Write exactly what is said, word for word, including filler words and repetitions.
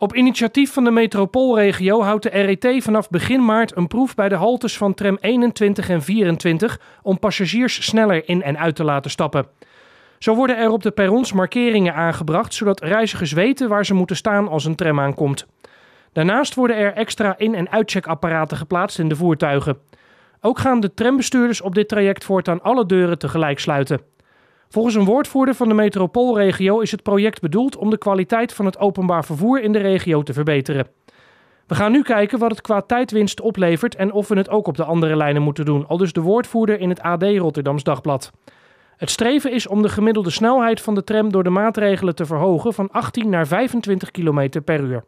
Op initiatief van de Metropoolregio houdt de R E T vanaf begin maart een proef bij de haltes van tram eenentwintig en vierentwintig om passagiers sneller in en uit te laten stappen. Zo worden er op de perrons markeringen aangebracht, zodat reizigers weten waar ze moeten staan als een tram aankomt. Daarnaast worden er extra in- en uitcheckapparaten geplaatst in de voertuigen. Ook gaan de trambestuurders op dit traject voortaan alle deuren tegelijk sluiten. Volgens een woordvoerder van de Metropoolregio is het project bedoeld om de kwaliteit van het openbaar vervoer in de regio te verbeteren. We gaan nu kijken wat het qua tijdwinst oplevert en of we het ook op de andere lijnen moeten doen, aldus de woordvoerder in het A D/Rotterdams Dagblad. Het streven is om de gemiddelde snelheid van de tram door de maatregelen te verhogen van achttien naar vijfentwintig kilometer per uur.